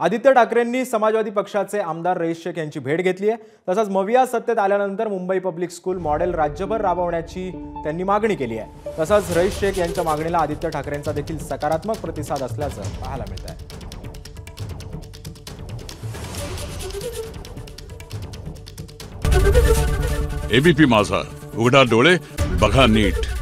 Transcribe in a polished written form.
आदित्य ठाकरेंनी समाजवादी पक्षाचे आमदार रईस शेख यांची भेट घेतली आहे। तसंच मविया सत्तेत आल्यानंतर मुंबई पब्लिक स्कूल मॉडेल राज्यभर राबवण्याची त्यांनी मागणी केली आहे। तसंच रईस शेख यांच्या मागणीला आदित्य ठाकरेंचा देखील सकारात्मक प्रतिसाद असल्याचं पाहायला मिळत आहे। एबीपी माझा उघडा डोळे बघा नीट।